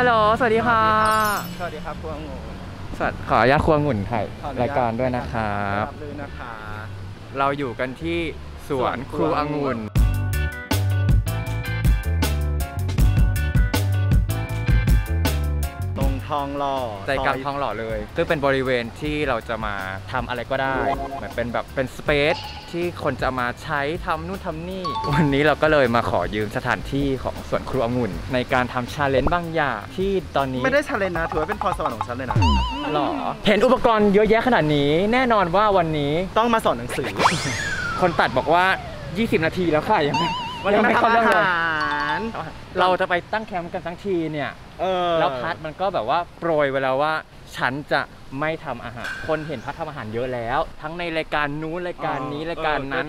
ฮัลโหลสวัสดีค่ะสวัสดีครับครัวองุ่นขออนุญาตครัวองุ่นถ่ายรายการด้วยนะครับเราอยู่กันที่สวนครัวองุ่นตรงทองหล่อใจกลางทองหล่อเลยซึ่งเป็นบริเวณที่เราจะมาทำอะไรก็ได้เหมือนเป็นแบบเป็นสเปซที่คนจะมาใช้ทำนู่นทำนี่วันนี้เราก็เลยมาขอยืมสถานที่ของสวนครัวองุ่นในการทำชาเลนจ์บางอย่างที่ตอนนี้ไม่ได้ชาเลนจ์นะถือว่าเป็นพรสวรรค์ของฉันเลยนะหรอเห็นอุปกรณ์เยอะแยะขนาดนี้แน่นอนว่าวันนี้ต้องมาสอนหนังสือ คนตัดบอกว่า20นาทีแล้วค่ะยังไม่เข้าเรื่องเลยเราจะไปตั้งแคมป์กันทั้งทีเนี่ยแล้วพัดมันก็แบบว่าโปรยเวลาว่าฉันจะไม่ทำอาหารคนเห็นพัดทำอาหารเยอะแล้วทั้งในรายการนู้นรายการนี้รายการนั้น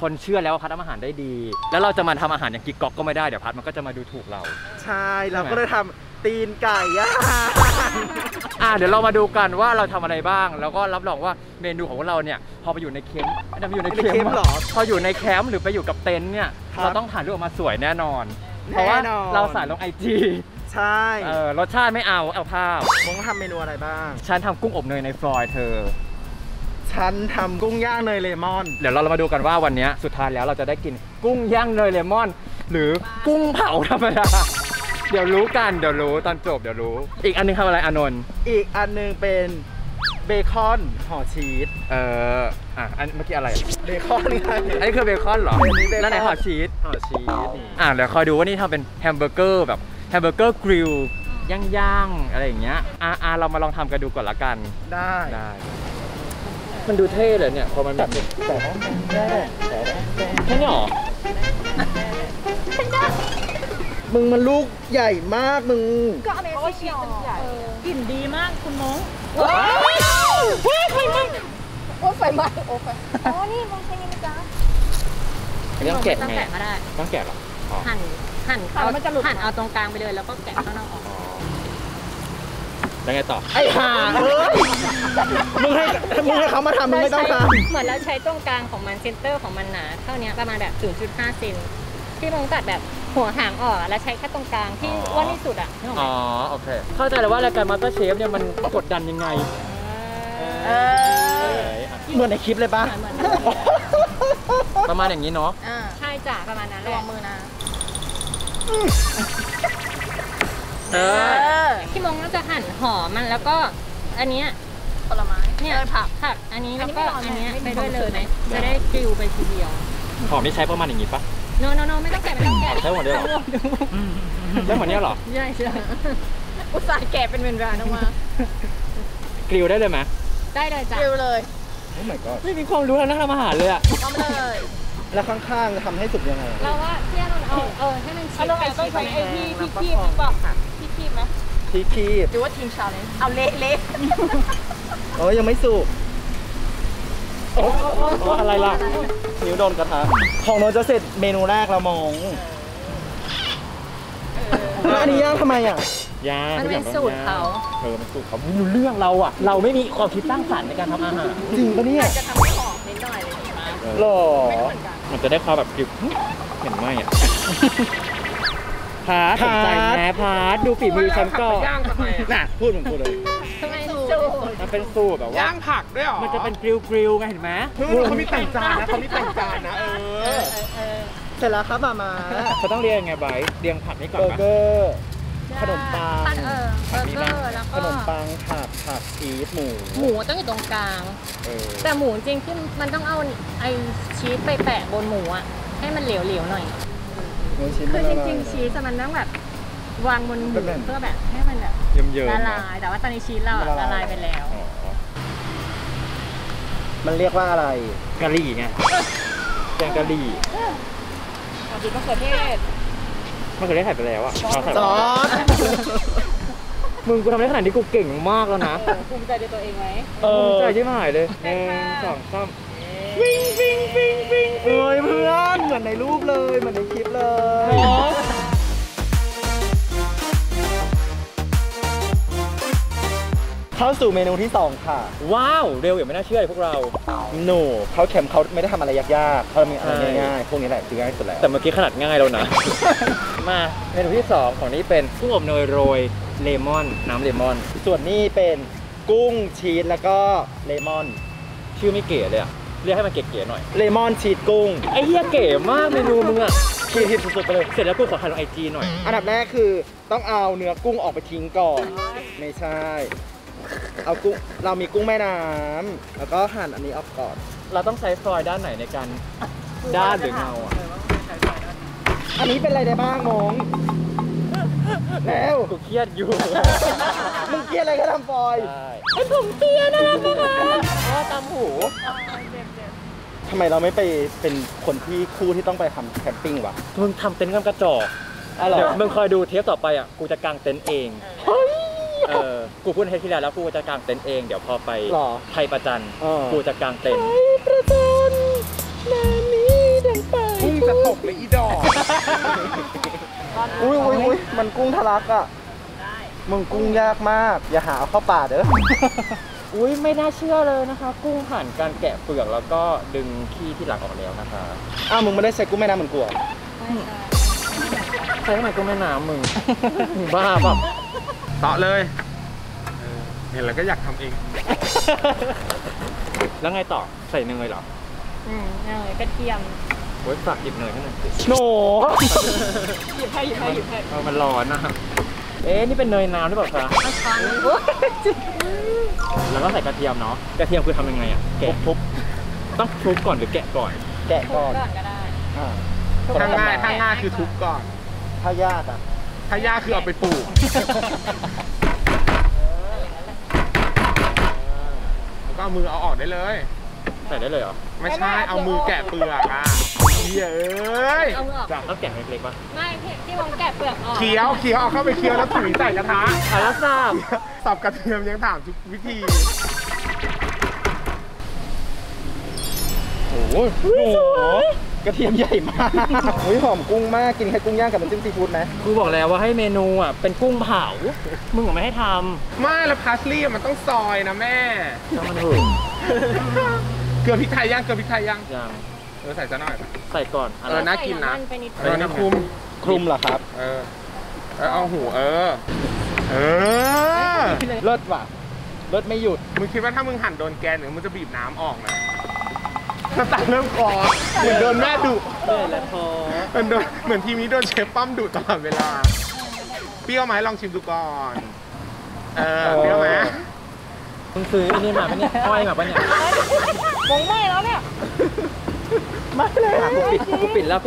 คนเชื่อแล้วว่าพัดทำอาหารได้ดีแล้วเราจะมาทำอาหารอย่างกิ๊กก๊อกก็ไม่ได้เดี๋ยวพัดมันก็จะมาดูถูกเราใช่เราก็เลยทำตีนไก่เดี๋ยวเรามาดูกันว่าเราทำอะไรบ้างแล้วก็รับรองว่าเมนูของเราเนี่ยพอไปอยู่ในแคมป์ไปอยู่ในแคมป์หรอพออยู่ในแคมป์หรือไปอยู่กับเต็นท์เนี่ยเราต้องถ่ายรูปออกมาสวยแน่นอนเพราะว่าเราใส่ลง IGใช่รสชาติไม่เอาภาพมึงทำเมนูอะไรบ้างฉันทำกุ้งอบเนยในฟลอยเธอฉันทำกุ้งย่างเนยเลมอนเดี๋ยวเรามาดูกันว่าวันนี้สุดท้ายแล้วเราจะได้กินกุ้งย่างเนยเลมอนหรือกุ้งเผาธรรมดาเดี๋ยวรู้กันเดี๋ยวรู้ตอนจบเดี๋ยวรู้อีกอันนึงทำอะไรอานนท์อีกอันนึงเป็นเบคอนห่อชีสอันเมื่อกี้อะไรเบคอนนี่ไงอันนี้คือเบคอนเหรอนั่นไหนห่อชีสเดี๋ยวคอยดูว่านี่ทำเป็นแฮมเบอร์เกอร์แบบแฮมเบอร์เกอร์กริลย่างๆอะไรอย่างเงี้ยเรามาลองทำกันดูก่อนละกันได้มันดูเท่เลยเนี่ยพอมันแบบแค่นี้หรอมึงมันลูกใหญ่มากมึงก็อเมซิ่งมันใหญ่กลิ่นดีมากคุณน้องโอ้ไฟไหม้อ๋อนี่มองใช่ยังไงจ๊ะต้องแกะไงต้องแกะหรอหั่นเขาหั่นเอาตรงกลางไปเลยแล้วก็แกะข้างนอกออกแล้วไงต่อไอ้ห่ามึงให้เขามาทำมึงไม่ต้องทำเหมือนเราใช้ตรงกลางของมันเซนเตอร์ของมันหนาเท่านี้ประมาณแบบ 0.5 เซนที่มึงตัดแบบหัวหางออกแล้วใช้แค่ตรงกลางที่ว่านี่สุดอ่ะอ๋อโอเคเข้าใจเลยว่ารายการมาสเตอร์เชฟเนี่ยมันกดดันยังไงเหมือนในคลิปเลยป่ะประมาณอย่างนี้เนาะใช่จ้ะประมาณนั้นลองมือนะพี่มงก็จะหั่นหอมมันแล้วก็อันนี้ผลไม้เนี่ยผักอันนี้แล้วก็อันนี้ไปด้วยเลยไหมจะได้กริลไปทีเดียวหอมนี่ใช้ประมาณอย่างนี้ปะโนไม่ต้องแกะใช้หมดเลยหรอใช้หมดเนี่ยหรอใช่อุตส่าห์แกะเป็นเวลานะมากริลได้เลยไหมได้เลยจ้ะกริลเลยโอ้ my god ไม่มีความรู้แล้วนะทำอาหารเลยอะทำเลยแล้วข้างๆจะทำให้สุกยังไงเราว่าเที่ยนนเอาให้มันชิ้นไปต้องใช้ไอ้ที่คีบหรือเปล่าค่ะที่คีบไหมที่คีบหรือว่าทีมชาเลนจ์เอาเละโอ้ยยังไม่สุกโอ้อะไรล่ะนิ้วโดนกระทะของน้องจะเสร็จเมนูแรกเรามองอันนี้ย่างทำไมอ่ะย่างมันเป็นสูตรเขามันสูตรเขาไม่รู้เรื่องเราอ่ะเราไม่มีความคิดสร้างสรรค์ในการทำอาหารจริงปะเนี่ยจะทำให้หอมนิดหน่อยเลยหรอมันจะได้ความแบบกริบเห็นไหมอ่ะพาร์ทสนใจแม่พาร์ทดูฝีมือฉันก่อนน่ะพูดเลยมันเป็นสูตรแบบว่าย่างผักด้วยหรอมันจะเป็นกริลไงเห็นไหมเขามีแต่งจานนะเสร็จแล้วครับมาเขาต้องเรียงไงไบเรียงผักนี่ก่อนเบอร์เกอร์ขนมปังผักชีสหมูต้องอยู่ตรงกลางแต่หมูจริงที่มันต้องเอาไอชีสไปแปะบนหมูอ่ะให้มันเหลวๆหน่อยคือจริงๆชีสมันต้องแบบวางบนหมูเพื่อแบบให้มันแบบละลายแต่ว่าตอนนี้ชีสเราละลายไปแล้วมันเรียกว่าอะไรกะหรี่ไงแกงกะหรี่เอาดิบมะเขือเทศถ่ายไปแล้วอะจอร์จมึงกูทำได้ขนาดนี้กูเก่งมากแล้วนะภูมิใจในตัวเองไหมภูมิใจที่หายเลย1 2 3วิ่งเอ้ยเพื่อนเหมือนในรูปเลยเหมือนในคลิปเลยเข้าสู่เมนูที่2ค่ะว้าวเร็วอย่างไม่น่าเชื่อเลยพวกเราหนูเขาแคมเขาไม่ได้ทำอะไรยากๆเขามีอะไรง่ายๆพวกนี้แหละคือง่ายสุดแล้วแต่เมื่อกี้ขนาดง่ายแล้วนะมาเมนูที่2ของนี้เป็นกุ้งอบเนยโรย เลมอนน้ำเลมอนส่วนนี้เป็นกุ้งชีสแล้วก็เลมอนชื่อไม่เก๋เลยอะเรียกให้มันเก๋ๆหน่อยเลมอนชีสกุ้งไอ้เหี้ยเก๋มากเมนูมึงอะชีสสุดๆไปเลยเสร็จแล้วกูขอถ่ายลงไอจีหน่อยอันดับแรกคือต้องเอาเนื้อกุ้งออกไปทิ้งก่อนไม่ใช่เอากุ้งเรามีกุ้งแม่น้ำแล้วก็หั่นอันนี้ออกก่อนเราต้องใช้ซอยด้านไหนในการด้านหรือเงาอะอันนี้เป็นอะไรได้บ้างมองแล้วกูเครียดอยู่มึงเครียดอะไรก็ทำฟอยไอ้ผมเครียดนะแม่คะเพราะตามหูทำไมเราไม่ไปเป็นคนที่คู่ที่ต้องไปทำแคมปิ้งวะมึงทำเต็นท์กระจอกเดี๋ยวมึงคอยดูเทปต่อไปอ่ะกูจะกางเต็นท์เองกูพูดให้ทีแล้วกูจะกางเต็นท์เองเดี๋ยวพอไปไทยประจันกูจะกางเต็นท์ประจันนานี้ดังไปกุ้งจะตกเลยอีดอกอุ้ยมันกุ้งทะลักอ่ะมึงกุ้งยากมากอย่าหาเข้าป่าเด้ออุ้ยไม่น่าเชื่อเลยนะคะกุ้งผ่านการแกะเปลือกแล้วก็ดึงขี้ที่หลังออกแล้วนะคะอ้าวมึงไม่ได้ใส่กุ้งแม่น้ำเหมือนกูใส่ทำไมกุ้งแม่น้ำมึงบ้าป่ะต่อเลยเห็นแล้วก็อยากทำเองแล้วไงต่อใส่เนยเหรอเนยกระเทียมโอ๊ยฝากหยิบเนยให้หน่อยโหหยิบให้มันร้อนนะเอ๊ะนี่เป็นเนยน้ำหรือเปล่าคะแล้วก็ใส่กระเทียมเนาะกระเทียมคือทำยังไงอ่ะแกะทุบต้องทุบก่อนหรือแกะก่อนแกะก่อนก็ได้ถ้าง่ายคือทุบก่อนถ้ายากอ่ะถ้ายากคือเอาไปปลูกแล้วก็มือเอาออกได้เลยใส่ได้เลยเหรอไม่ใช่เอามือแกะเปลือกอ่ะเย้ยจากแล้วแกะเล็กๆป่ะไม่ที่วงแกะเปลือกออกเคี้ยวเอาเข้าไปเคี้ยวแล้วถุยใส่กระทะแล้วสับกระเทียมยังถามทุกวิธีโอ้โหกระเทียมใหญ่มากหอมกุ้งมากกินแค่กุ้งย่างกับน้ำจิ้มซีฟู้ดนะกูบอกแล้วว่าให้เมนูอ่ะเป็นกุ้งเผามึงบอกไม่ให้ทำไม่แล้วพาร์สลีย์มันต้องซอยนะแม่แล้วมันหืดเกลือพริกไทยย่างใส่ซะหน่อยใส่ก่อนน่ากินนะนี่คลุมเหรอครับเอาหูเลิศว่ะเลิศไม่หยุดมึงคิดว่าถ้ามึงหั่นโดนแกนหรือมึงจะบีบน้ำออกนะน้ำตาเริ่มคลอเหมือนโดนแม่ดุเหมือนทีมนี้โดนเชฟปั้มดุตลอดเวลาเปรี้ยวไหมลองชิมดูก่อนเปรี้ยวไหมมึงซื้ออันนี้มาปะเนี่ยอ้อยมาปะเนี่ยมองไม่แล้วเนี่ยมาเลยกูปิดแล้ว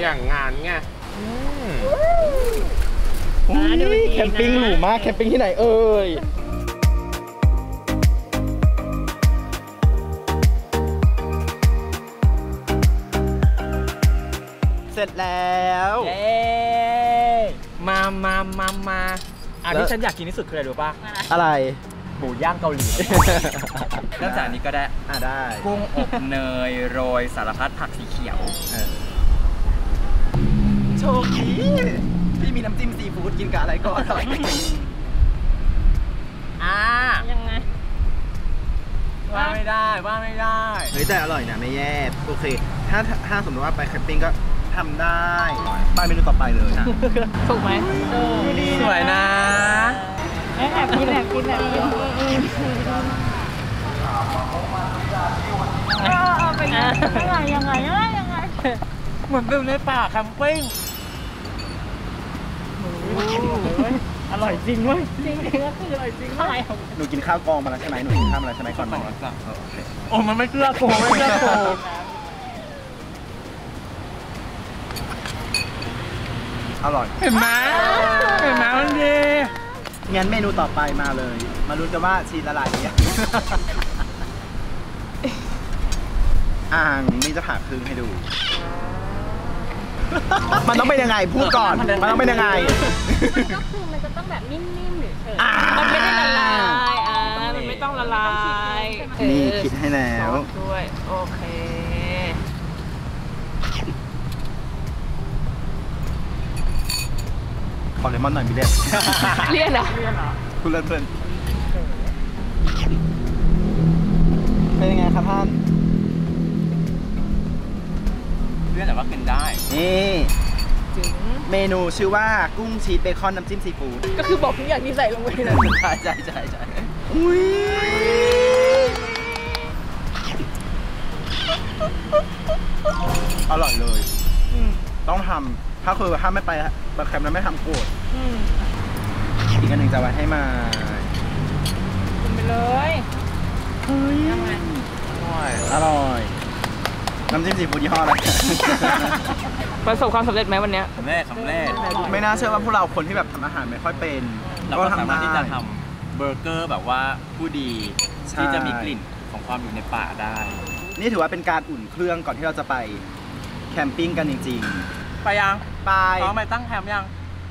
อย่างงานไงแคมปิ้งหรูมากแคมปิ้งที่ไหนเอ่ยเสร็จแล้วมาอันที่ฉันอยากกินที่สุดคืออะไรรู้ป่ะอะไรหมูย่างเกาหลีนอกจากนี้ก็ได้กุ้งอบเนยโรยสารพัดผักสีเขียวโชคดีพี่มีน้ำจิ้มซีฟู้ดกินกับอะไรก็อร่อยยังไงว่าไม่ได้เฮ้ยแต่อร่อยนะไม่แย่โอเคถ้าสมมติว่าไปแคมปิ้งก็ทำได้ไปเมนูต่อไปเลยถูกไหมสวยนะแอบกินยังไงเหมือนเป็นในป่าแคมปิ้งอร่อยจริงเว้ยจริงก็คืออร่อยจริงเลยหนูกินข้าวกองมาแล้วใช่ไหมก่อนมาโอ้มันไม่เกลือโกอร่อยเห็นไหมมันดีงั้นเมนูต่อไปมาเลยมาลุ้นกันว่าชีสละลายเนี่ยนี่จะผ่าครึ่งให้ดูมันต้องเป็นยังไงพูดก่อนมันต้องเป็นยังไงก็คือมันจะต้องแบบนิ่มๆหรือเฉยมันไม่ได้ละลายมันไม่ต้องละลายนี่คิดให้แล้วด้วยโอเคขอเลมอนหน่อยมีเลี่ยนเหรอคุณเลิศเพื่อนเป็นยังไงครับท่าน พื่อนแต่ว่ากินได้นี่เมนูชื่อว่ากุ้งชีสเบคอนน้ำจิ้มซีฟู้ดก็คือบอกทุกอย่างที่ใส่ลงไปเลยใช่ใช่ใช่ใช่อุ้ยอร่อยเลยต้องทำถ้าคือถ้าไม่ไปบางแคมป์แล้วไม่ทำโกรธอีกอันหนึ่งจะไว้ให้มากินไปเลยเฮ้ยอร่อยน้ำจิ้มซีฟู้ดยี่ห้ออะไรประสบความสำเร็จไหมวันนี้สำเร็จไม่น่าเชื่อว่าพวกเราคนที่แบบทำอาหารไม่ค่อยเป็นเราก็สามารถที่จะทำเบอร์เกอร์แบบว่าผู้ดีที่จะมีกลิ่นของความอยู่ในป่าได้นี่ถือว่าเป็นการอุ่นเครื่องก่อนที่เราจะไปแคมปิ้งกันจริงๆไปยังไปพร้อมไปตั้งแคมป์ยัง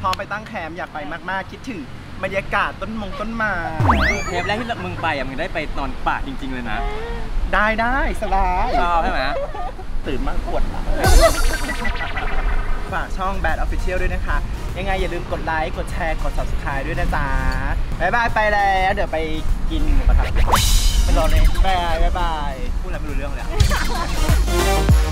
พร้อมไปตั้งแคมป์อยากไปมากๆคิดถึงบรรยากาศต้นไม้เทปแรกที่มึงไปอ่ะมึงได้ไปนอนป่าจริงๆเลยนะได้สบายชอบใช่ไหมตื่นมากกดฝากช่อง BadOfficial ด้วยนะคะยังไงอย่าลืมกดไลค์กดแชร์กด subscribe ด้วยนะจ๊ะบ๊ายบายไปแล้วเดี๋ยวไปกินหมูกระทะไปรอเลยบ๊ายบายพูดอะไรไม่รู้เรื่องเลย